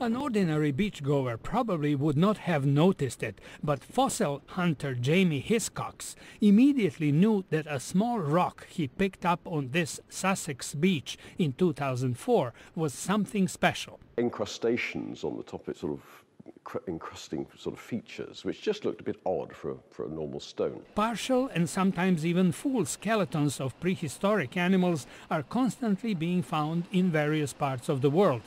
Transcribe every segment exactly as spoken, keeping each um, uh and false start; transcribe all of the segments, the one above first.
An ordinary beachgoer probably would not have noticed it, but fossil hunter Jamie Hiscox immediately knew that a small rock he picked up on this Sussex beach in two thousand four was something special. Incrustations on the top of it, sort of encrusting sort of features, which just looked a bit odd for a, for a normal stone. Partial and sometimes even full skeletons of prehistoric animals are constantly being found in various parts of the world.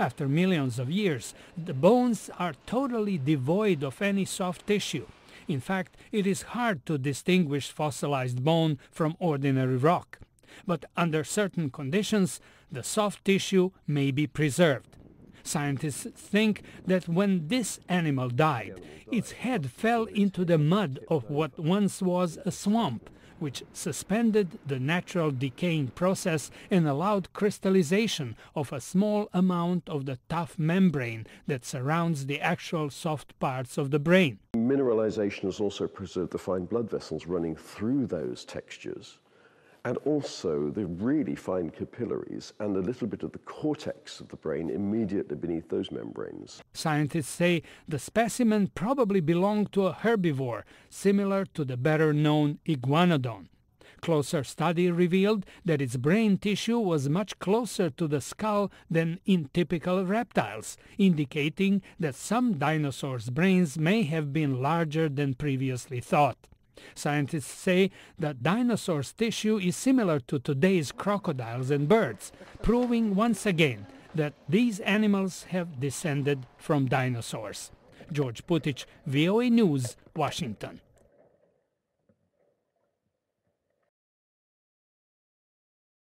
After millions of years, the bones are totally devoid of any soft tissue. In fact, it is hard to distinguish fossilized bone from ordinary rock. But under certain conditions, the soft tissue may be preserved. Scientists think that when this animal died, its head fell into the mud of what once was a swamp, which suspended the natural decaying process and allowed crystallization of a small amount of the tough membrane that surrounds the actual soft parts of the brain. Mineralization has also preserved the fine blood vessels running through those textures, and also the really fine capillaries and a little bit of the cortex of the brain immediately beneath those membranes. Scientists say the specimen probably belonged to a herbivore, similar to the better-known Iguanodon. Closer study revealed that its brain tissue was much closer to the skull than in typical reptiles, indicating that some dinosaurs' brains may have been larger than previously thought. Scientists say that dinosaurs' tissue is similar to today's crocodiles and birds, proving once again that these animals have descended from dinosaurs. George Putic, V O A News, Washington.